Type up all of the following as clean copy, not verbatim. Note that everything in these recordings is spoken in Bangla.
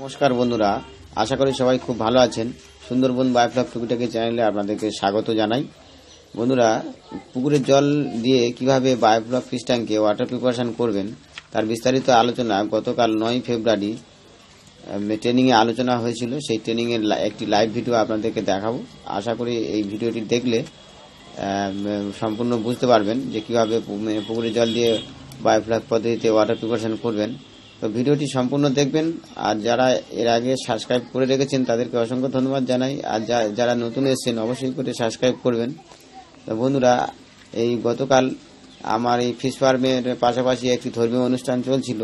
নমস্কার বন্ধুরা, আশা করি সবাই খুব ভালো আছেন। সুন্দরবন বায়োফ্লক টুকিটাকি চ্যানেলে আপনাদেরকে স্বাগত জানাই। বন্ধুরা, পুকুরের জল দিয়ে কিভাবে বায়োফ্লক ফিশ ট্যাঙ্কে ওয়াটার প্রিপারেশন করবেন তার বিস্তারিত আলোচনা গতকাল 9 ফেব্রুয়ারি ট্রেনিংয়ে আলোচনা হয়েছিল। সেই ট্রেনিংয়ের একটি লাইভ ভিডিও আপনাদেরকে দেখাবো। আশা করি এই ভিডিওটি দেখলে সম্পূর্ণ বুঝতে পারবেন যে কীভাবে পুকুরের জল দিয়ে বায়োফ্লক পদ্ধতিতে ওয়াটার প্রিপারেশন করবেন। তো ভিডিওটি সম্পূর্ণ দেখবেন। আর যারা এর আগে সাবস্ক্রাইব করে রেখেছেন তাদেরকে অসংখ্য ধন্যবাদ জানাই। আর যারা নতুন এসেছেন অবশ্যই করে সাবস্ক্রাইব করবেন। তো বন্ধুরা, এই গতকাল আমার এই ফিশ ফার্মের পাশাপাশি একটি ধর্মীয় অনুষ্ঠান চলছিল,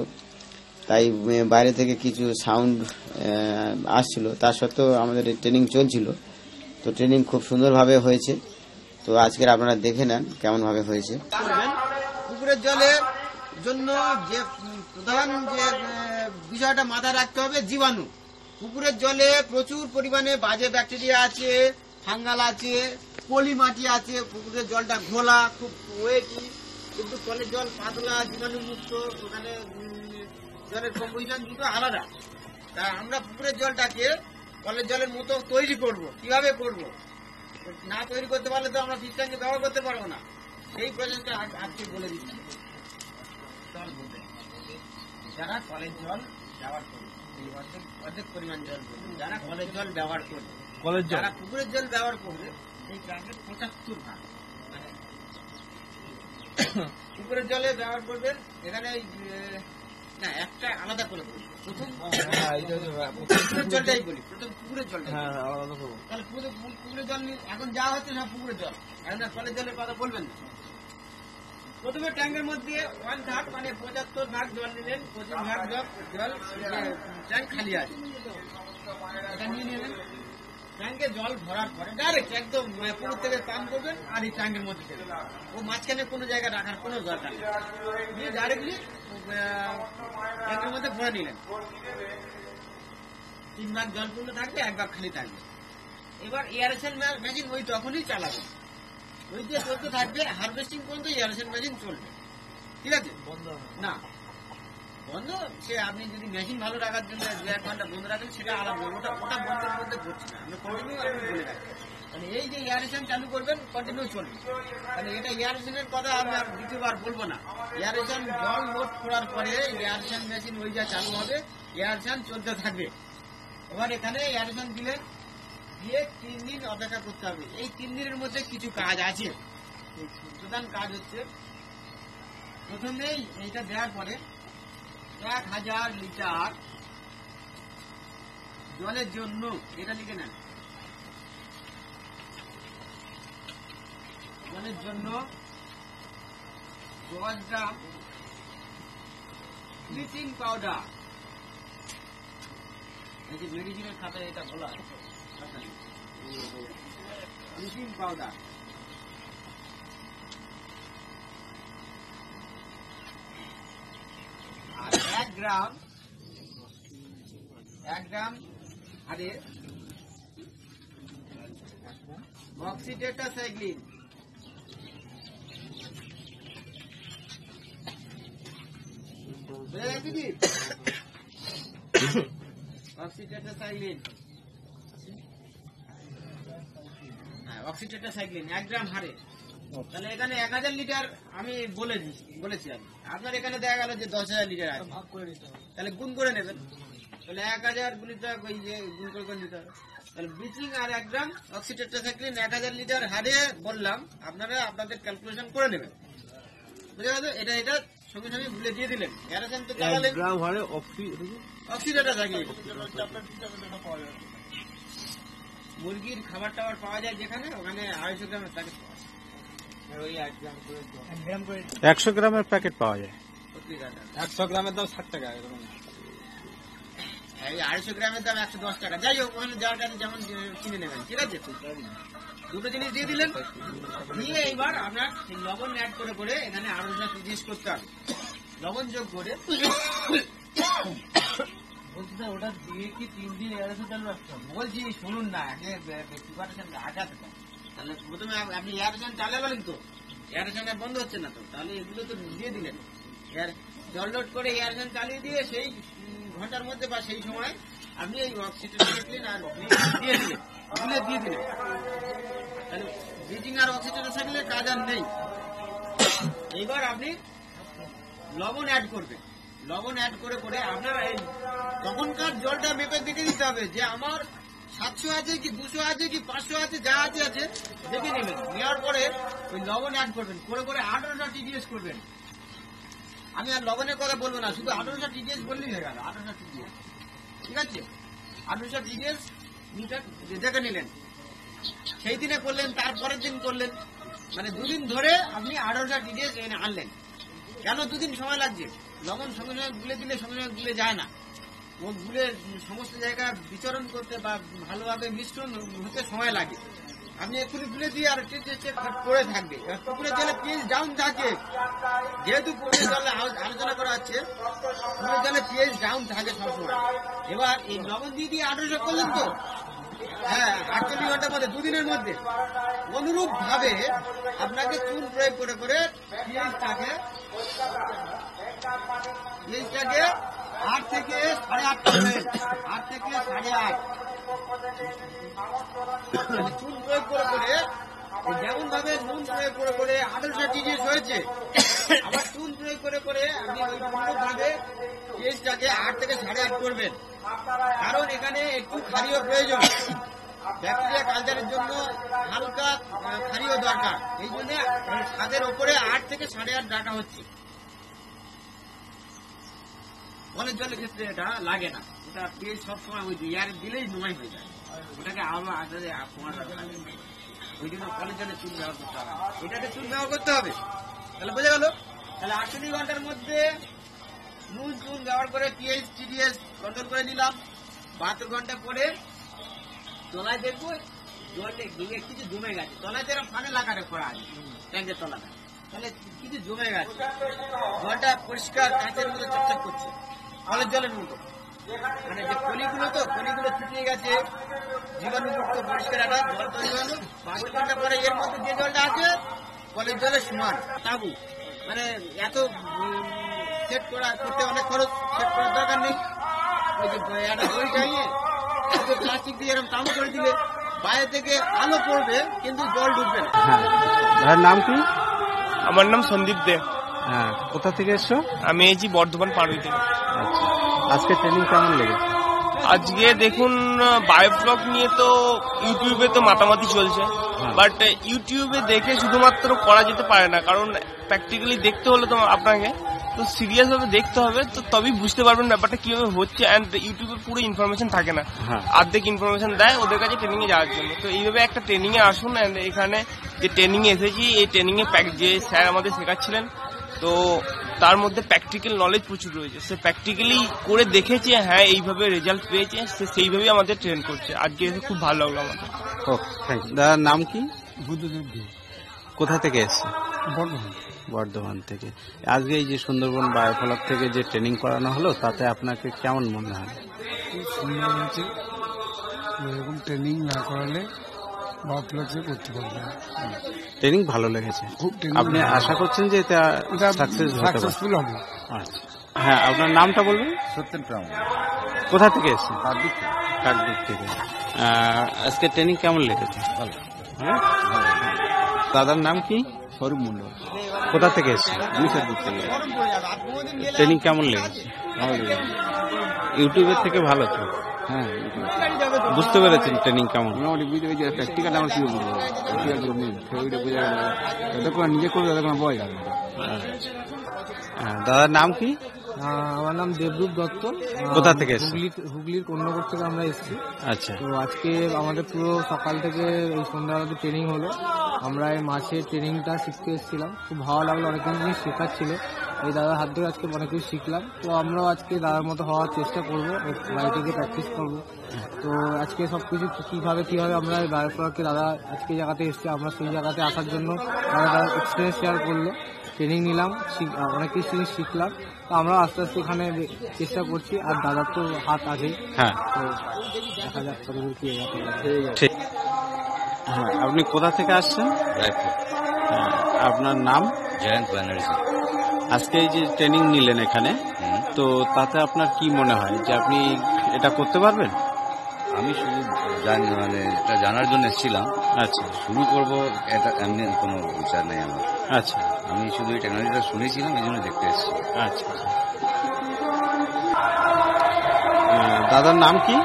তাই বাইরে থেকে কিছু সাউন্ড আসছিল। তার সত্ত্বেও আমাদের ট্রেনিং চলছিল। তো ট্রেনিং খুব সুন্দরভাবে হয়েছে। তো আজকের আপনারা দেখে নেন কেমনভাবে হয়েছে। পুকুরের জলের জন্য যে প্রধান যে বিষয়টা মাথায় রাখতে হবে, জীবাণু। পুকুরের জলে প্রচুর পরিমাণে বাজে ব্যাকটেরিয়া আছে, ফাঙ্গাল আছে, পলি মাটি আছে। পুকুরের জলটা ঘোলা, খুব ওয়েটি, কিন্তু কলের জল পাতলা, জীবাণুমুক্ত। ওখানে জলের কম্পোজিশন দুটো আলাদা। তা আমরা পুকুরের জলটাকে কলের জলের মতো তৈরি করব। কিভাবে করব? না তৈরি করতে পারলে তো আমরা ফিশ ট্যাঙ্কে ব্যবহার করতে পারবো না। সেই প্রসেসটা আজকে বলে দিচ্ছি। যারা কলের জল ব্যবহার করবে, অর্ধেক পরিমাণ জল করবে। যারা কলের জল ব্যবহার করবে, যারা পুকুরের জল ব্যবহার করবে, সেই ট্যাঙ্কের 75 ভাগ পুকুরের জলে ব্যবহার করবেন। এখানে না একটা আলাদা করে বলি, প্রথম পুকুরের জলটাই বলি। প্রথম পুকুরের জলটা তাহলে পুকুরের জল এখন যা হচ্ছে সব পুকুরের জল, এখন কলের জলের কথা বলবেন না। প্রথমে ট্যাঙ্কের মধ্যে 1/3 মানে 75 ভাগ জল নিলেন, 25 ভাগ জল ট্যাঙ্ক খালি আছে নিয়ে নিলেন। ট্যাঙ্কে জল ভরার পরে ডাইরেক্ট একদম পুকুর থেকে পাম্প করবেন আর এই ট্যাঙ্কের মধ্যে দেবেন। ও মাঝখানে কোনো জায়গায় রাখার কোনো দরকার নেই। নিয়ে ডাইরেক্টলি ট্যাঙ্কের মধ্যে ভরে নিলেন। 3 ভাগ জল পূর্ণ থাকবে, 1 ভাগ খালি থাকবে। এবার এয়ারেশন মেশিন ওই তখনই চালাবেন, ওই দিয়ে চলতে থাকবে হারভেস্টিং পর্যন্ত। এয়ারেশন মেশিন চলবে, ঠিক আছে? বন্ধ না, বন্ধ সে আপনি যদি মেশিন ভালো রাখার জন্য 2-1 ঘন্টা বন্ধ রাখেন সেটা আলাদা। ওটা ওটা বন্ধের মধ্যে ঘটছে না, আপনি কন্টিনিউ আপনি বলে রাখবেন। মানে এই যে এয়ারেশন চালু করবেন কন্টিনিউ চলবে। মানে এটা এয়ারেশনের কথা আমি আর দ্বিতীয়বার বলবো না। এয়ারেশন জল লোড করার পরে এয়ারেশন মেশিন ওই যা চালু হবে, এয়ারেশন চলতে থাকবে। এবার এখানে এয়ারেশন দিলেন, দিয়ে 3 দিন অপেক্ষা করতে হবে। এই 3 দিনের মধ্যে কিছু কাজ আছে। প্রধান কাজ হচ্ছে, প্রথমেই এইটা দেওয়ার পরে 1000 লিটার জলের জন্য, এটা লিখে নেন, জলের জন্য 10 গ্রাম ব্লিচিং পাউডার। এই যে মেডিসিনের খাতায় এটা বলা আছে, ব্লিচিং পাউডার। আর 1 গ্রাম আরে অক্সিডেটাসাইক্লিন। অক্সিডেটাসাইক্লিন 1 গ্রাম হারে। তাহলে এখানে 1000 লিটার আমি বলেছি। আপনার এখানে দেখা গেল যে 10,000 লিটার আছে, তাহলে গুণ করে নেবেন। তাহলে 1000 গুণিত গুণ করে গুণ দিতে হবে। তাহলে ব্লিচিং আর 1 গ্রাম অক্সিডেটাসাইক্লিন 1000 লিটার হারে বললাম। আপনারা আপনাদের ক্যালকুলেশন করে নেবেন, বুঝে গেছে? এটা এটা সঙ্গে সঙ্গে ভুলে দিয়ে দিলেন। এরাসেন তো চালালেন অক্সিডেটাসাইক্লিন। মুরগির খাবার টাবার পাওয়া যায় যেখানে, ওখানে 250 গ্রামের প্যাকেট পাওয়া যায়। 100 গ্রামের প্যাকেট পাওয়া যায়। 100 গ্রামের দাম 60 টাকা, এরকম 250 গ্রামের দাম 110 টাকা। যাই হোক, ওখানে যাওয়াটা যেমন কিনে নেবেন, ঠিক আছে? দুটো জিনিস দিয়ে দিলেন। দিয়ে এবার আপনার লবণ অ্যাড করে করে এখানে আরো জিনিস করতে হবে। লবণ যোগ করে ওটা দিয়ে কি 3 দিন এড়াতে চালু রাখতে হবে? বলছি শুনুন না, আগে প্রিপারেশনটা আগাতে হবে। তাহলে প্রথমে আপনি এয়ারেশন চালাবেন তো, এয়ারেশন আর বন্ধ হচ্ছে না তো, তাহলে এগুলো তো দিয়ে দিলেন। জল লোড করে এয়ারেশন চালিয়ে দিয়ে সেই ঘন্টার মধ্যে বা সেই সময় আপনি এই অক্সিটোসিন দিলেন আর দিয়ে দিলেন ওগুলো দিয়ে দিলেন তাহলে ব্রিজিং আর অক্সিটোসিনের কাজ আর নেই। এবার আপনি লবণ অ্যাড করবেন, লবণ অ্যাড করে করে আপনারা এই তখনকার জলটা মেপে দেখে দিতে হবে যে আমার 700 আছে কি 200 আছে কি 500 আছে যা আছে আছে দেখে নেবেন। নেওয়ার পরে ওই লবণ অ্যাড করবেন করে করে 18টা টিডিএস করবেন। আমি আর লবণের কথা বলবো না, শুধু 18টা টিডিএস বললেই হয়ে গেল। 18টা টিডিএস ঠিক আছে, 18টা টিডিএস দেখে নিলেন, সেই দিনে করলেন তারপরের দিন করলেন, মানে দুদিন ধরে আপনি 18টা টিডিএস এনে আনলেন। কেন দুদিন সময় লাগছে? লবণ সঙ্গে সঙ্গে গুলে দিলে সঙ্গে সঙ্গে গুলে যায় না, ও গুলে সমস্ত জায়গায় বিচরণ করতে বা ভালোভাবে মিশ্রণ হতে সময় লাগে। আপনি এক্ষুনি গুলে দিয়ে আর পড়ে থাকবে, পুকুরে জলে পিএইচ ডাউন থাকে, যেহেতু পুকুরে জলে আলোচনা করা হচ্ছে পুকুরে জলে পিএইচ ডাউন থাকে সবসময়। এবার এই লবণ দিয়ে দিয়ে 1800 করলেন তো, হ্যাঁ 48 ঘন্টার মধ্যে দুদিনের মধ্যে অনুরূপ ভাবে আপনাকে চুন প্রয়োগ করে করে পিএইচটাকে 8 থেকে 8.5 চুন প্রয়োগ করে করে যেমন ভাবে নুন প্রয়োগ করে করে 1800 টিডিএস হয়েছে। আবার চুন প্রয়োগ করে করে আপনি ওই অনুরূপভাবে পিএইচটাকে 8 থেকে 8.5 করবেন, কারণ এখানে একটু ক্ষারীয় প্রয়োজন, ব্যাকটেরিয়া কালচারের জন্য হালকা ক্ষারীয় দরকার, এই জন্য ছাদের ওপরে 8 থেকে 8.5 রাখা হচ্ছে। অনেক জলের ক্ষেত্রে এটা লাগে না, ওটা পেয়ে সবসময় ওই ইয়ারে দিলেই নোমাই হয়ে যায়, ওটাকে আলো আসাতে কমার লাগে, ওই জন্য কলের জলে চুল ব্যবহার করতে হবে, এটাকে চুল ব্যবহার করতে হবে। তাহলে বোঝা গেল, তাহলে 48 ঘন্টার মধ্যে নুন চুন ব্যবহার করে পিএইচ টিডিএস কন্ট্রোল করে নিলাম। 72 ঘন্টা পরে তলায় দেখবো জলে কিছু জমে গেছে, তলায় তো এরকম ফানেল আকারে করা আছে ট্যাঙ্কের তলাটা, তাহলে কিছু জমে গেছে, জলটা পরিষ্কার কাঁচের মতো চকচক করছে কলের জলের মতো, মানে যে কলিগুলো তো কলিগুলো ছুটিয়ে গেছে, জীবাণুমুক্ত পরিষ্কার একটা জল তৈরি হলো। 72 ঘন্টা পরে এর মধ্যে যে জলটা আছে কলের জলের সমান তাবু, মানে এত সেট করা করতে অনেক খরচ, সেট করার দরকার নেই, ওই যে একটা দড়ি টাঙিয়ে প্লাস্টিক দিয়ে এরকম তাবু করে দিলে বাইরে থেকে আলো পড়বে কিন্তু জল ঢুকবে না। হ্যাঁ, নাম কি? আমার নাম সন্দীপ দে। হ্যাঁ, কোথা থেকে এসছো? আমি এই যে বর্ধমান পাড়ুই থেকে। আজকে ট্রেনিং কেমন লেগেছে? আজকে দেখুন বায়োফ্লক নিয়ে তো ইউটিউবে তো মাতামাতি চলছে, বাট ইউটিউবে দেখে শুধুমাত্র করা যেতে পারে না, কারণ প্র্যাকটিক্যালি দেখতে হলে তো আপনাকে তো সিরিয়াস ভাবে দেখতে হবে, তো তবেই বুঝতে পারবেন ব্যাপারটা কিভাবে হচ্ছে। অ্যান্ড ইউটিউবে পুরো ইনফরমেশন থাকে না, অর্ধেক ইনফরমেশন দেয় ওদের কাছে ট্রেনিং এ যাওয়ার জন্য। তো এইভাবে একটা ট্রেনিং এ আসুন। অ্যান্ড এখানে যে ট্রেনিং এ এসেছি এই ট্রেনিং এ যে স্যার আমাদের শেখাচ্ছিলেন, তো তার মধ্যে প্র্যাকটিক্যাল নলেজ প্রচুর রয়েছে, সে প্র্যাকটিক্যালি করে দেখেছে, হ্যাঁ এইভাবে রেজাল্ট পেয়েছে, সে সেইভাবে আমাদের ট্রেন করছে। আজকে এসে খুব ভালো লাগলো আমাদের। দাদার নাম কি? বুদ্ধদেব। কোথা থেকে এসছে? বর্ধমান থেকে। আজকে এই যে সুন্দরবন বায়োফ্লক থেকে যে ট্রেনিং করানো হলো তাতে আপনাকে কেমন মনে হয়? খুব সুন্দর হয়েছে, এরকম ট্রেনিং না করালে বায়োফ্লকে করতে পারবে না। ট্রেনিং ভালো লেগেছে? আপনি আশা করছেন যে এটা সাকসেসফুল হবে? আচ্ছা। হ্যাঁ, আপনার নামটা বলবেন? সত্যেন প্রামাণিক। কোথা থেকে এসছেন? কাকদ্বীপ থেকে। আজকে ট্রেনিং কেমন লেগেছে? ভালো। দাদার নাম কি? সরুম মন্ডল। কোথা থেকে এসছে? ট্রেনিং কেমন লেগেছে? ইউটিউবের থেকে ভালো তো? হ্যাঁ, বুঝতে পেরেছেন ট্রেনিং কেমন? বুঝতে পেরেছি, প্র্যাকটিক্যাল আমার কি বুঝবো, ওইটা নিজে করবে তখন বয় যাবে। দাদার নাম কি? আমার নাম দেবরূপ দত্ত। কোথা থেকে? হুগলির কন্যাগর থেকে আমরা এসেছি। আচ্ছা। তো আজকে আমাদের পুরো সকাল থেকে সন্ধ্যাবেলা ট্রেনিং হলো, আমরা এই মাছের ট্রেনিংটা শিখতে এসেছিলাম, খুব ভালো লাগলো, অনেকদিন জিনিস শেখার ছিল, এই দাদার হাত ধরে আজকে অনেক কিছু শিখলাম। তো আমরাও আজকে দাদার মতো হওয়ার চেষ্টা করবো, বাড়িতে গিয়ে প্র্যাকটিস করবো। তো আজকে সবকিছু কীভাবে কীভাবে আমরা বায়োফ্লককে, দাদা আজকে জায়গাতে এসেছি, আমরা সেই জায়গাতে আসার জন্য দাদা এক্সপিরিয়েন্স শেয়ার করলো, ট্রেনিং নিলাম, অনেক কিছু জিনিস শিখলাম। তো আমরা আস্তে আস্তে ওখানে চেষ্টা করছি, আর দাদার তো হাত আছেই। হ্যাঁ, দেখা যাক কতদূর কি এগোতে। হ্যাঁ, আপনি কোথা থেকে আসছেন? রায়পুর। আপনার নাম? জয়ন্ত ব্যানার্জি। আজকে এই যে ট্রেনিং নিলেন এখানে, তো তাতে আপনার কি মনে হয় যে আপনি এটা করতে পারবেন? আমি শুধু জানি মানে এটা জানার জন্য এসেছিলাম। আচ্ছা, শুরু করবো এটা এমনি কোনো বিচার নেই আমার। আচ্ছা, আমি শুধু এই টেকনোলজিটা শুনেছিলাম, এই জন্য দেখতে এসেছি। আচ্ছা, দাদার নাম কি?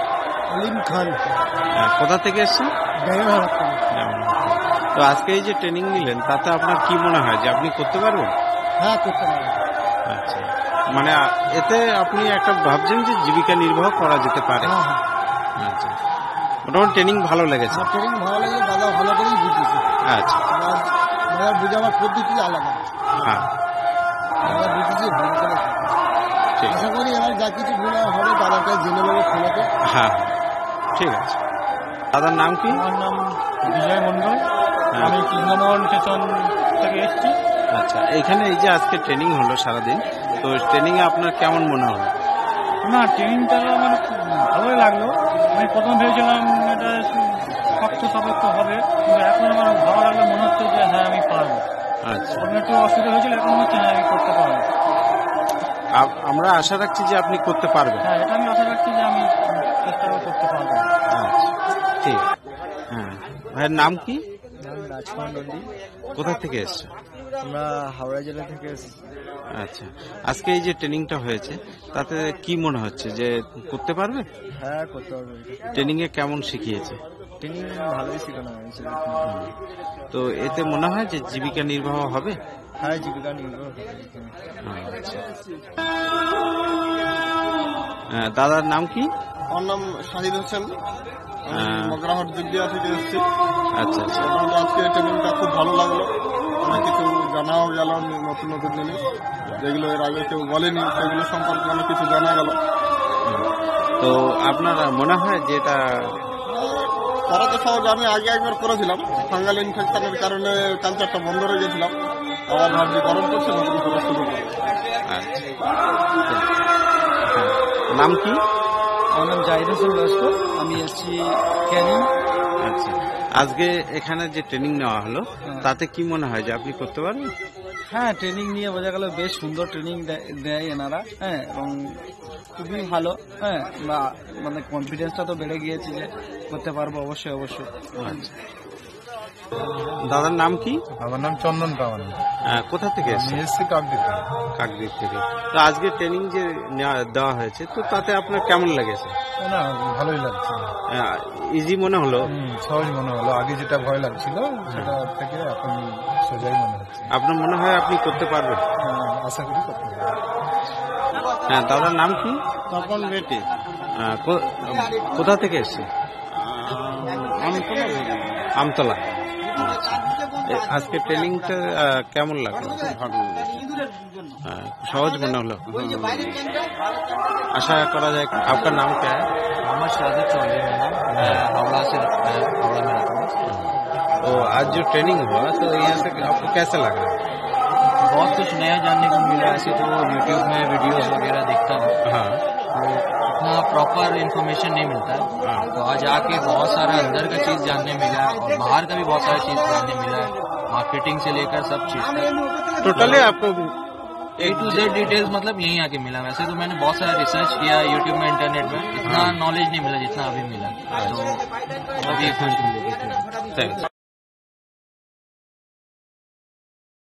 আলিম খান। কোথা থেকে এসেছেন? তো আজকে এই যে ট্রেনিং নিলেন, তাতে আপনার কি মনে হয় যে আপনি করতে পারবেন? হ্যাঁ, করতে পারবেন। আচ্ছা, মানে এতে আপনি একটা ভাবছেন যে জীবিকা নির্বাহ করা যেতে পারে। আচ্ছা, মোটামুটি ট্রেনিং ভালো লেগেছে? ট্রেনিং ভালো লেগেছে, দাদা ভালো করেই বুঝেছে। আচ্ছা, বুঝাবার পদ্ধতি আলাদা। হ্যাঁ, বুঝেছি ভালো করে। আশা করি এবার যা কিছু গুণা হবে দাদাকে জেনে নেবে ফোনাতে। হ্যাঁ, ঠিক আছে। দাদার নাম কি? আমার নাম বিজয় মন্ডল, আমি কৃষ্ণমোহন স্টেশন থেকে এসেছি। আচ্ছা, এখানে এই যে আজকে ট্রেনিং হলো সারাদিন, তো ট্রেনিংয়ে আপনার কেমন মনে হলো? না, ট্রেনিংটা আমার খুব ভালোই লাগলো। আমি প্রথম ভেবেছিলাম এটা শক্ত সাপেক্ষ হবে, কিন্তু এখন আমার ভালো লাগলো, মনে হচ্ছে যে হ্যাঁ আমি পারবো। আচ্ছা, আপনার একটু অসুবিধা হয়েছিল, এখন মনে হচ্ছে হ্যাঁ আমি করতে পারবো। আমরা আশা রাখছি যে আপনি করতে পারবেন। হ্যাঁ, এটা আমি আশা রাখছি যে আমি চেষ্টা করতে পারবো। আচ্ছা, ঠিক। হ্যাঁ, ভাইয়ের নাম কি? রাজকুমার নন্দী। কোথা থেকে এসেছে? আমরা হাওড়া জেলা থেকে এসেছি। আচ্ছা, আজকে এই যে ট্রেনিংটা হয়েছে, তাতে কি মনে হচ্ছে যে করতে পারবে? হ্যাঁ, করতে পারবে। ট্রেনিং এ কেমন শিখিয়েছে? ট্রেনিং ভালোই শেখানো হয়েছে। তো এতে মনে হয় যে জীবিকা নির্বাহ হবে? হ্যাঁ, জীবিকা নির্বাহ। দাদার নাম কি? আমার নাম শাহিদ হোসেন, মগরাহাট দিগদিয়া থেকে এসেছি। আচ্ছা, আজকে ট্রেনিংটা খুব ভালো লাগলো, অনেক কিছু জানাও গেল, নতুন নতুন জিনিস যেগুলো এর আগে কেউ বলেনি সেগুলো সম্পর্কে অনেক কিছু জানা গেল। তো আপনার মনে হয় যে এটা তারা তো সহজ? আমি আগে একবার করেছিলাম, ফাঙ্গাল ইনফেকশনের কারণে কালচারটা বন্ধ হয়ে গেছিলাম, আবার ভাবছি গরম করছে নতুন করে শুরু করি। নাম কি? আমার নাম জাহিদ হোসেন লস্কর, আমি এসছি ক্যানিং। আচ্ছা, আজকে এখানে যে ট্রেনিং নেওয়া হলো, তাতে কি মনে হয় যে আপনি করতে পারবেন? হ্যাঁ, ট্রেনিং নিয়ে বোঝা গেল বেশ সুন্দর ট্রেনিং দেয় এনারা। হ্যাঁ, এবং খুবই ভালো। হ্যাঁ, মানে কনফিডেন্সটা তো বেড়ে গিয়েছে যে করতে পারবো, অবশ্যই অবশ্যই। দাদার নাম কি? আমার নাম চন্দন পাওয়ান। কোথা থেকে এসেছি? কাকদ্বীপ। কাকদ্বীপ থেকে। তো আজকে ট্রেনিং যে দেওয়া হয়েছে, তো তাতে আপনার কেমন লেগেছে? না, ভালোই লাগছে। ইজি মনে হলো? সহজ মনে হলো। আগে যেটা ভয় লাগছিল সেটা থেকে এখন সোজাই মনে হচ্ছে। আপনার মনে হয় আপনি করতে পারবেন? আশা করি করতে পারবেন। হ্যাঁ, দাদার নাম কি? তপন বেটে। কোথা থেকে এসেছি? আমতলা। আজকে ট্রেনিংটা কেমন লাগলো? সহজ মনে হলো। আশা করা যায়। আপনার নাম क्या है? আমার शादी चौधरी है, मैं हावड़ा से हावड़ा में रहता हूँ। तो आज जो ट्रेनिंग हुआ, तो यहाँ से आपको कैसा लगा? बहुत कुछ नया जानने को मिला। ऐसे तो यूट्यूब में वीडियोस वगैरह देखता हूँ, हाँ, इतना प्रॉपर इन्फॉर्मेशन नहीं मिलता। तो आज आके बहुत सारा अंदर का चीज जानने मिला और बाहर का भी बहुत सारा चीज जानने मिला, मार्केटिंग से लेकर सब चीज। टोटली आपको A to Z डिटेल्स मतलब यहीं आके मिला। वैसे तो मैंने बहुत सारा रिसर्च किया यूट्यूब में, इंटरनेट में, इतना नॉलेज नहीं मिला जितना अभी मिला। तो अभी खुश मिले।